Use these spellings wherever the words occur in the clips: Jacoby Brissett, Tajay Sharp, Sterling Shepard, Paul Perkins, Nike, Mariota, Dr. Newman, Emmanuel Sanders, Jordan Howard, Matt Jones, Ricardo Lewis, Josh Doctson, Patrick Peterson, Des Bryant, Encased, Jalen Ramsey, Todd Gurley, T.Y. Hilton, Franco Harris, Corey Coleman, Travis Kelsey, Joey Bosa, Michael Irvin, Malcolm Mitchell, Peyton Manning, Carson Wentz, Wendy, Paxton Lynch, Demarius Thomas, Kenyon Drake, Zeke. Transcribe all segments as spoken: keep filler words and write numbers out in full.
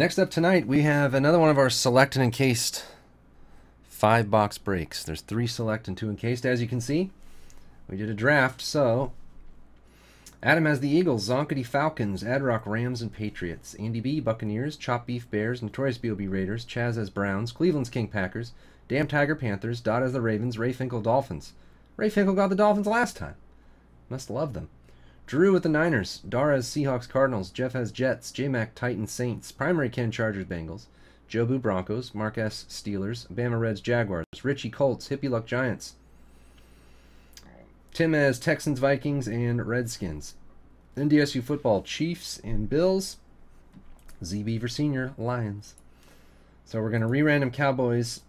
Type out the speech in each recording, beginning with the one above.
Next up tonight, we have another one of our Select and Encased five box breaks. There's three Select and two Encased, as you can see. We did a draft, so Adam has the Eagles, Zonkity Falcons, Ad Rock Rams, and Patriots. Andy B, Buccaneers, Chop Beef Bears, Notorious B O B Raiders, Chaz as Browns, Cleveland's King Packers, Damn Tiger Panthers, Dot as the Ravens, Ray Finkel Dolphins. Ray Finkel got the Dolphins last time. Must love them. Drew with the Niners, Dar has Seahawks Cardinals, Jeff has Jets, J Mac Titans Saints, Primary Ken Chargers Bengals, Jobu Broncos, Mark S Steelers, Bama Reds Jaguars, Richie Colts, Hippie Luck Giants. Tim as Texans, Vikings, and Redskins. N D S U football, Chiefs and Bills. Z Beaver Senior, Lions. So we're going to re-random Cowboys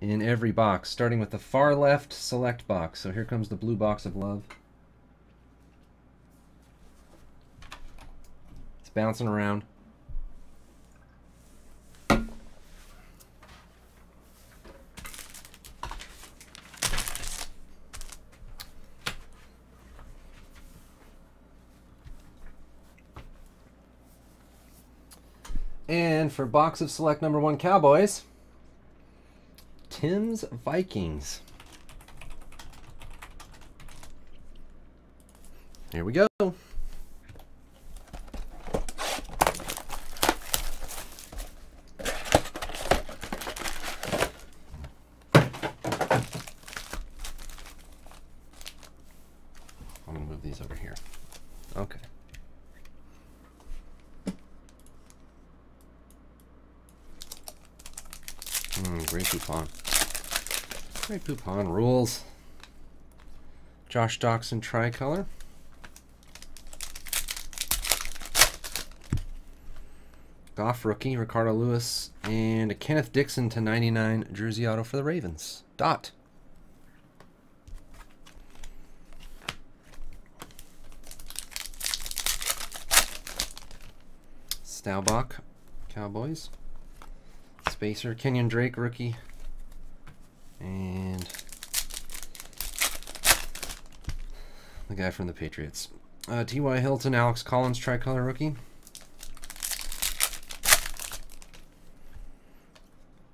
in every box, starting with the far left Select box. So here comes the blue box of love. It's bouncing around. And for box of Select number one Cowboys, Tim's Vikings. Here we go. I'm gonna move these over here. Okay. Mm, great coupon. Great coupon rules. Josh Doctson tricolor. Goff rookie, Ricardo Lewis, and a Kenneth Dixon to ninety-nine jersey auto for the Ravens. Dot. Staubach, Cowboys. Spacer, Kenyon Drake, rookie, and the guy from the Patriots. Uh, T Y Hilton, Alex Collins, tricolor rookie.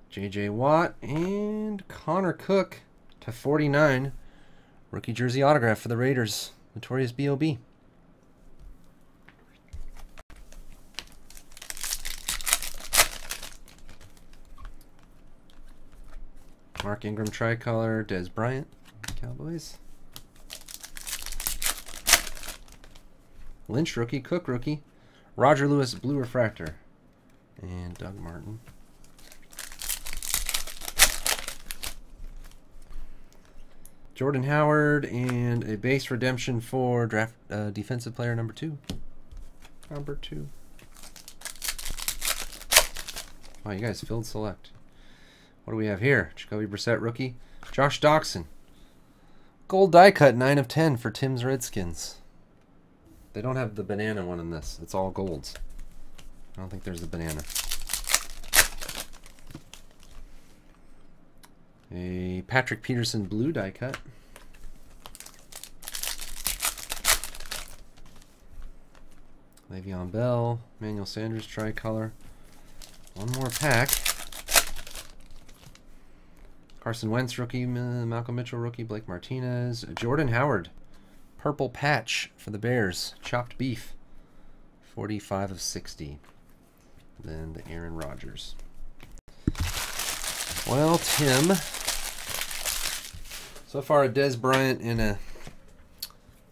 J J Watt, and Connor Cook to forty-nine. Rookie jersey autograph for the Raiders. Notorious B O B. Mark Ingram tricolor, Des Bryant, Cowboys. Lynch rookie, Cook rookie, Roger Lewis blue refractor, and Doug Martin. Jordan Howard and a base redemption for draft uh, defensive player number two. Number two. Wow, you guys filled Select. What do we have here? Jacoby Brissett, rookie. Josh Doctson. Gold die cut, nine of ten for Tim's Redskins. They don't have the banana one in this. It's all golds. I don't think there's a banana. A Patrick Peterson blue die cut. Le'Veon Bell, Emmanuel Sanders tricolor. One more pack. Carson Wentz, rookie, Malcolm Mitchell, rookie, Blake Martinez, Jordan Howard, purple patch for the Bears, chopped beef, forty-five of sixty, then the Aaron Rodgers. Well, Tim, so far a Des Bryant and a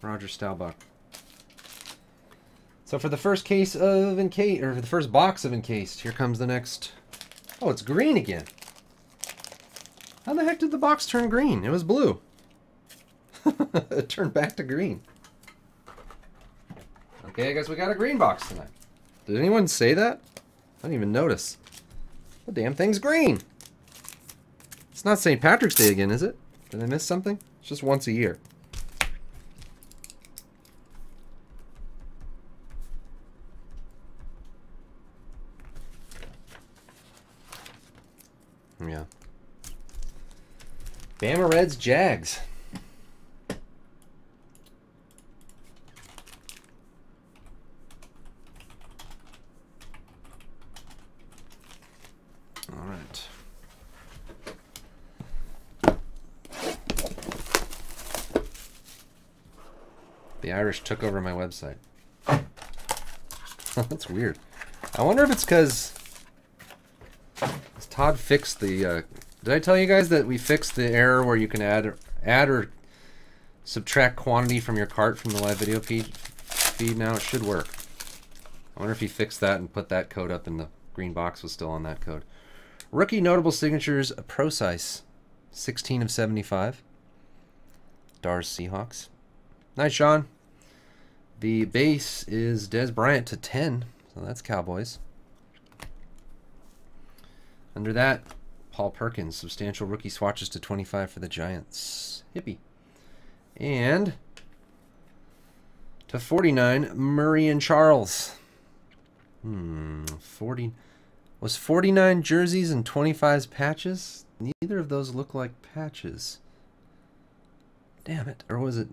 Roger Staubach. So for the first case of Encased, or for the first box of Encased, here comes the next, oh, it's green again. How the heck did the box turn green? It was blue. It turned back to green. Okay, I guess we got a green box tonight. Did anyone say that? I didn't even notice. The damn thing's green. It's not Saint Patrick's Day again, is it? Did I miss something? It's just once a year. Yeah. Bama Reds, Jags. The Irish took over my website. That's weird. I wonder if it's because Todd fixed the... Uh, did I tell you guys that we fixed the error where you can add, add or subtract quantity from your cart from the live video feed, feed now? It should work. I wonder if he fixed that and put that code up and the green box was still on that code. Rookie notable signatures, Procise, sixteen of seventy-five. Dars Seahawks. Nice, Sean. The base is Des Bryant to ten, so that's Cowboys. Under that, Paul Perkins, substantial rookie swatches to twenty-five for the Giants. Hippie. And to forty-nine, Murray and Charles. Hmm, forty... Was forty-nine jerseys and twenty-fives patches? Neither of those look like patches. Damn it. Or was it...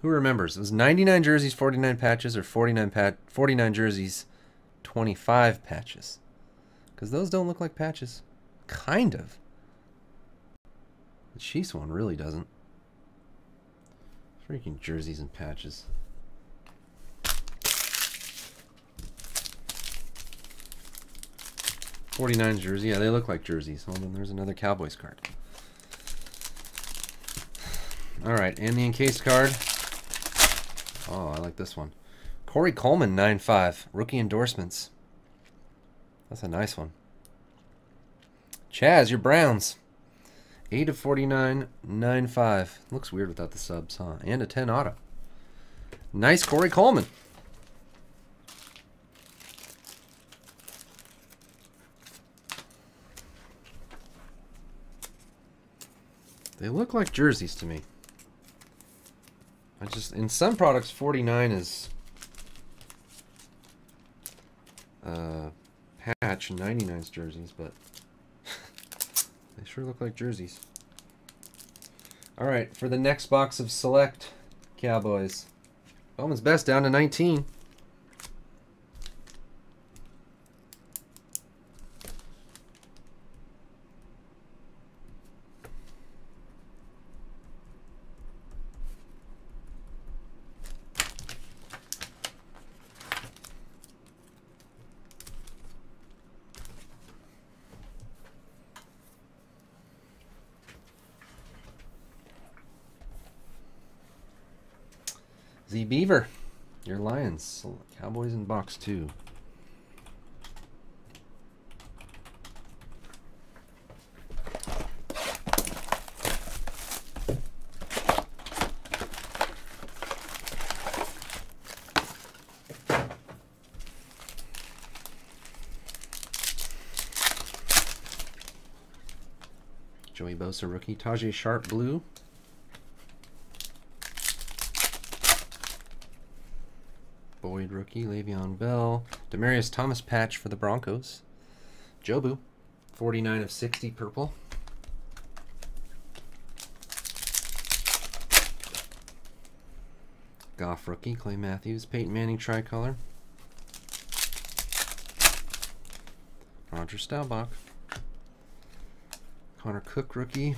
Who remembers? It was ninety-nine jerseys, forty-nine patches, or forty-nine, pat forty-nine jerseys, twenty-five patches. Because those don't look like patches. Kind of. The Chiefs one really doesn't. Freaking jerseys and patches. forty-nine jersey. Yeah, they look like jerseys. Hold on, there's another Cowboys card. Alright, and the encased card. Oh, I like this one. Corey Coleman, nine five. Rookie endorsements. That's a nice one. Chaz, your Browns. eight of forty-nine, nine five. Looks weird without the subs, huh? And a ten auto. Nice Corey Coleman. They look like jerseys to me. I just, in some products, forty-nine is uh, patch and ninety-nine's jerseys, but they sure look like jerseys. All right, for the next box of Select Cowboys, Bowman's Best down to nineteen. Z Beaver, your Lions, Cowboys in box two. Joey Bosa rookie, Tajay Sharp blue. Rookie, Le'Veon Bell. Demarius Thomas patch for the Broncos. Jobu, forty-nine of sixty, purple. Goff rookie, Clay Matthews. Peyton Manning tricolor. Roger Staubach. Connor Cook rookie.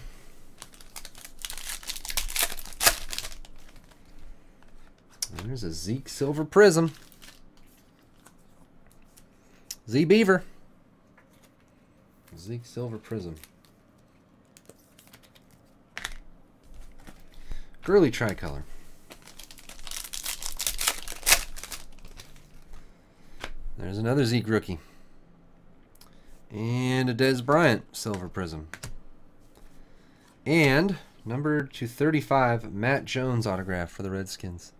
There's a Zeke silver prism. Z Beaver. Zeke silver prism. Gurley tricolor. There's another Zeke rookie. And a Des Bryant silver prism. And number two thirty-five, Matt Jones autograph for the Redskins.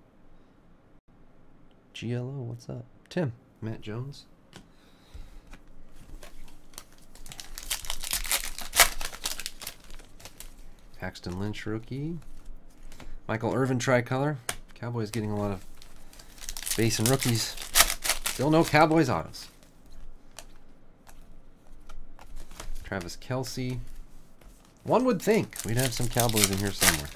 G L O, what's up? Tim, Matt Jones. Paxton Lynch, rookie. Michael Irvin, tricolor. Cowboys getting a lot of base and rookies. Still no Cowboys autos. Travis Kelsey. One would think we'd have some Cowboys in here somewhere.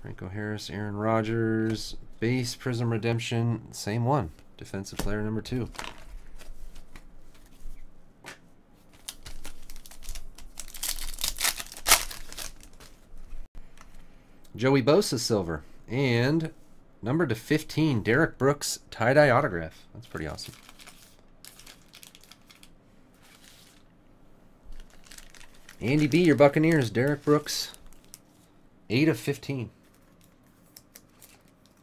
Franco Harris, Aaron Rodgers. Base Prism Redemption, same one. Defensive player number two. Joey Bosa silver. And number to fifteen, Derrick Brooks tie-dye autograph. That's pretty awesome. Andy B, your Buccaneers, Derrick Brooks, eight of fifteen.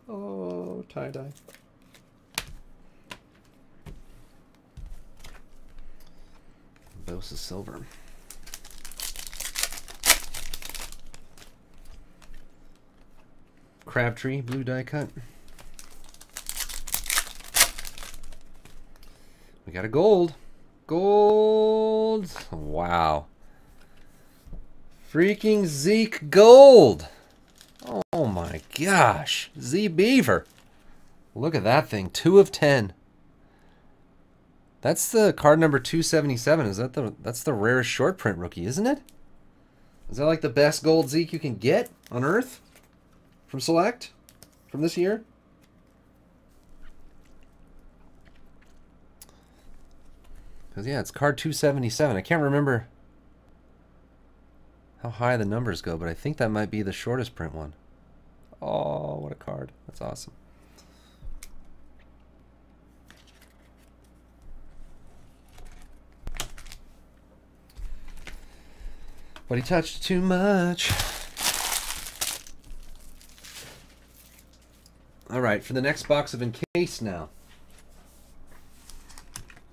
Oh, tie-dye. Bosa silver. Crabtree, blue die cut. We got a gold. Gold. Wow. Freaking Zeke gold. Oh my gosh. Z Beaver. Look at that thing. two of ten. That's the card number two seventy-seven. Is that the that's the rarest short print rookie, isn't it? Is that like the best gold Zeke you can get on Earth? From Select? From this year? Because, yeah, it's card two seventy-seven. I can't remember how high the numbers go, but I think that might be the shortest print one. Oh, what a card. That's awesome. But he touched too much. All right, for the next box of Encased now.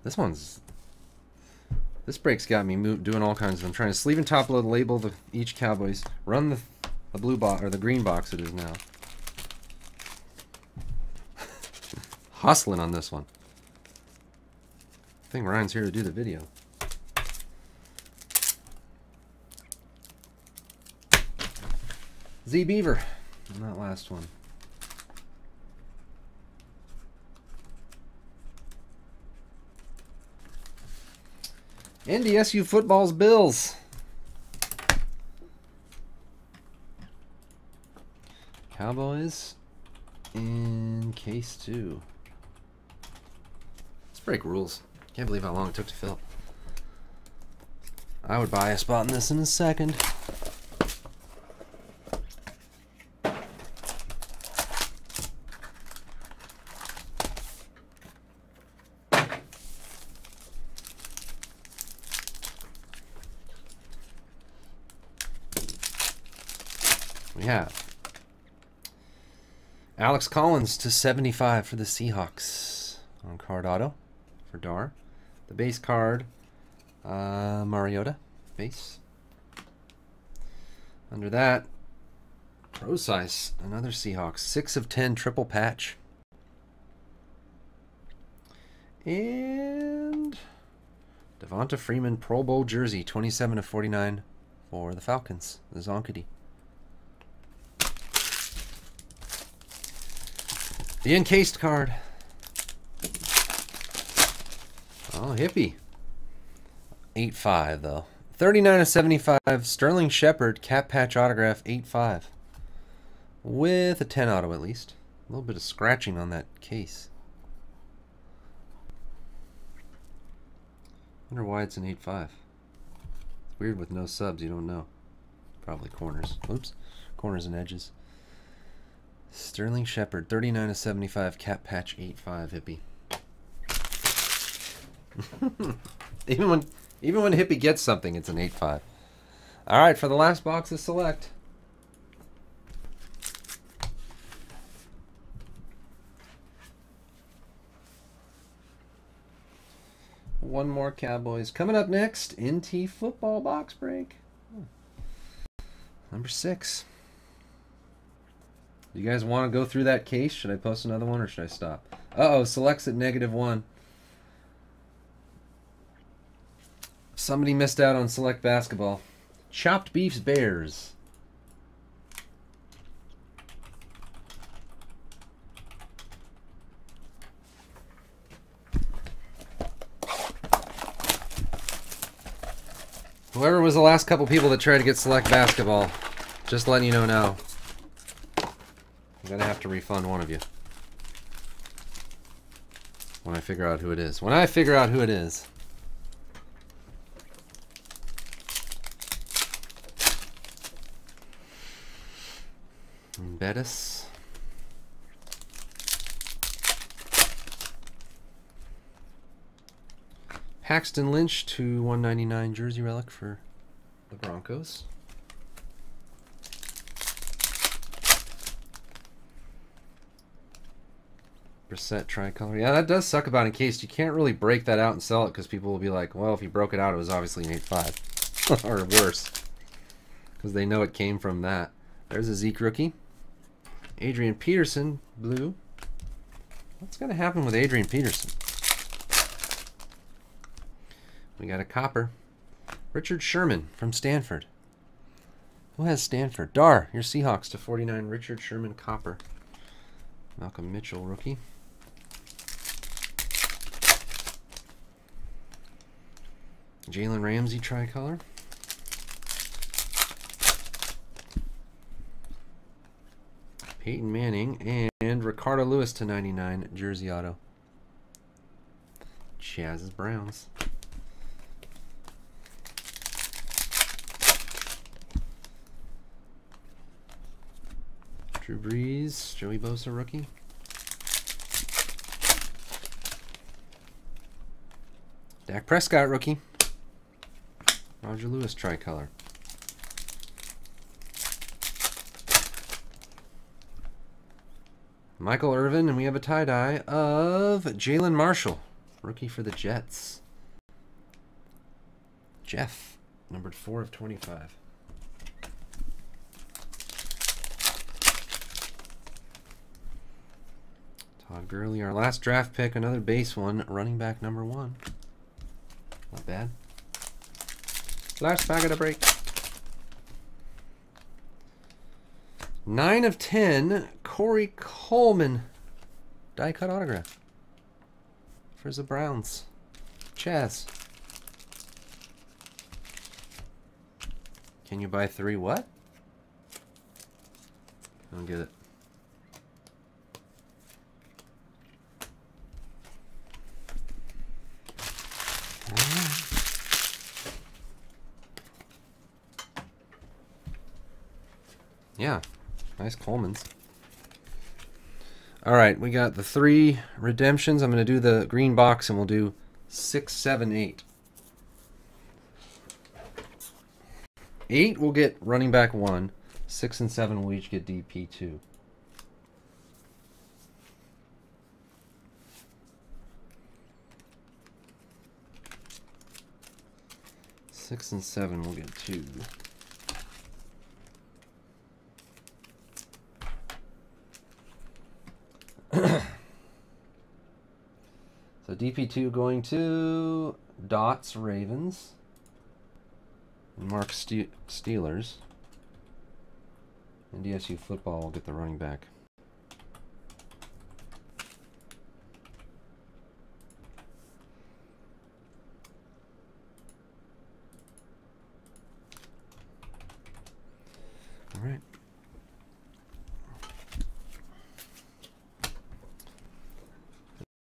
This one's... This break's got me mo doing all kinds of... I'm trying to sleeve and top load label the, each Cowboys. Run the, the blue box, or the green box it is now. Hustling on this one. I think Ryan's here to do the video. Z Beaver. And that last one. N D S U Football's Bills. Cowboys in case two. Let's break rules. Can't believe how long it took to fill. I would buy a spot in this in a second. Have. Alex Collins to seventy-five for the Seahawks on card auto for Dar. The base card, uh, Mariota base. Under that, Pro Size, another Seahawks, six of ten triple patch. And Devonta Freeman Pro Bowl jersey, twenty-seven of forty-nine for the Falcons, the Zonkity. The Encased card. Oh, hippie. eight five, though. thirty-nine of seventy-five. Sterling Shepard, cap patch autograph, eight five. With a ten auto, at least. A little bit of scratching on that case. Wonder why it's an eight five. It's weird with no subs, you don't know. Probably corners. Oops. Corners and edges. Sterling Shepard, thirty-nine of seventy-five, cap patch, eight five, hippie. even when even when hippie gets something, it's an eight five. All right, for the last box of Select. One more Cowboys. Coming up next, N T Football box break. Number six. You guys want to go through that case? Should I post another one or should I stop? Uh-oh, Select's at negative one. Somebody missed out on Select basketball. Chopped Beef's Bears. Whoever was the last couple people that tried to get Select basketball, just letting you know now. I'm gonna have to refund one of you when I figure out who it is. When I figure out who it is. Bettis. Paxton Lynch to one ninety-nine jersey relic for the Broncos. Brissett tricolor. Yeah, that does suck about Encased. You can't really break that out and sell it because people will be like, well, if you broke it out, it was obviously an eight five. Or worse. Because they know it came from that. There's a Zeke rookie. Adrian Peterson, blue. What's going to happen with Adrian Peterson? We got a copper. Richard Sherman from Stanford. Who has Stanford? Dar, your Seahawks to forty-nine. Richard Sherman copper. Malcolm Mitchell rookie. Jalen Ramsey tricolor. Peyton Manning and Ricardo Lewis to ninety-nine jersey auto. Chaz's Browns. Drew Brees, Joey Bosa rookie. Dak Prescott rookie. Roger Lewis tricolor. Michael Irvin, and we have a tie-dye of Jalen Marshall, rookie for the Jets. Jeff, numbered four of twenty-five. Todd Gurley, our last draft pick, another base one, running back number one. Not bad. Last pack of the break. nine of ten, Corey Coleman. Die cut autograph. For the Browns. Chaz. Can you buy three what? I don't get it. Yeah, nice Coleman's. All right, we got the three redemptions. I'm going to do the green box, and we'll do six, seven, eight. Eight will get running back one. Six and seven will each get D P two. Six and seven will get two. So D P two going to Dots Ravens and Mark Ste Steelers, and D S U football will get the running back. All right.